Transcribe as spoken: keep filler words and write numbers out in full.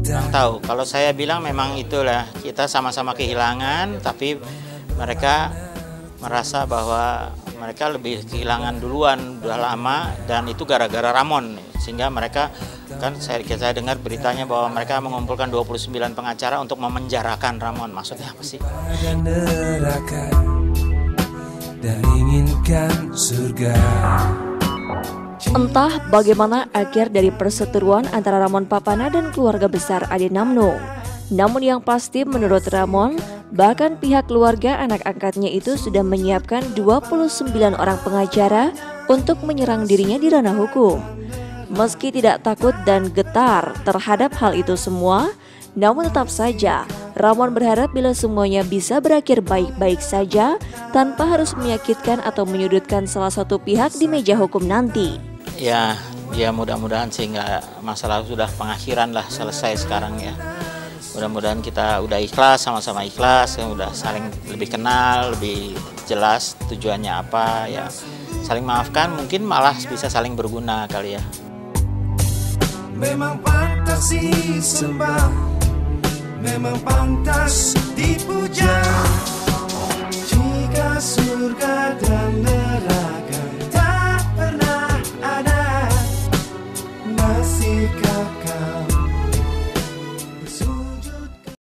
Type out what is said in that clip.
Kurang tahu, kalau saya bilang memang itulah, kita sama-sama kehilangan, tapi mereka merasa bahwa mereka lebih kehilangan duluan, udah lama, dan itu gara-gara Ramon. Sehingga mereka, kan saya, saya dengar beritanya bahwa mereka mengumpulkan dua puluh sembilan pengacara untuk memenjarakan Ramon. Maksudnya apa sih? Dan inginkan surga. Entah bagaimana akhir dari perseteruan antara Ramon Papana dan keluarga besar Ade Namnung. Namun yang pasti menurut Ramon, bahkan pihak keluarga anak angkatnya itu sudah menyiapkan dua puluh sembilan orang pengacara untuk menyerang dirinya di ranah hukum. Meski tidak takut dan getar terhadap hal itu semua, namun tetap saja Ramon berharap bila semuanya bisa berakhir baik-baik saja tanpa harus menyakitkan atau menyudutkan salah satu pihak di meja hukum nanti. Ya, ya mudah-mudahan sehingga masalah sudah pengakhiran lah, selesai sekarang ya. Mudah-mudahan kita udah ikhlas, sama-sama ikhlas, udah saling lebih kenal, lebih jelas tujuannya apa ya. Saling maafkan, mungkin malah bisa saling berguna kali ya. Memang pantas disembah, memang pantas dipuja.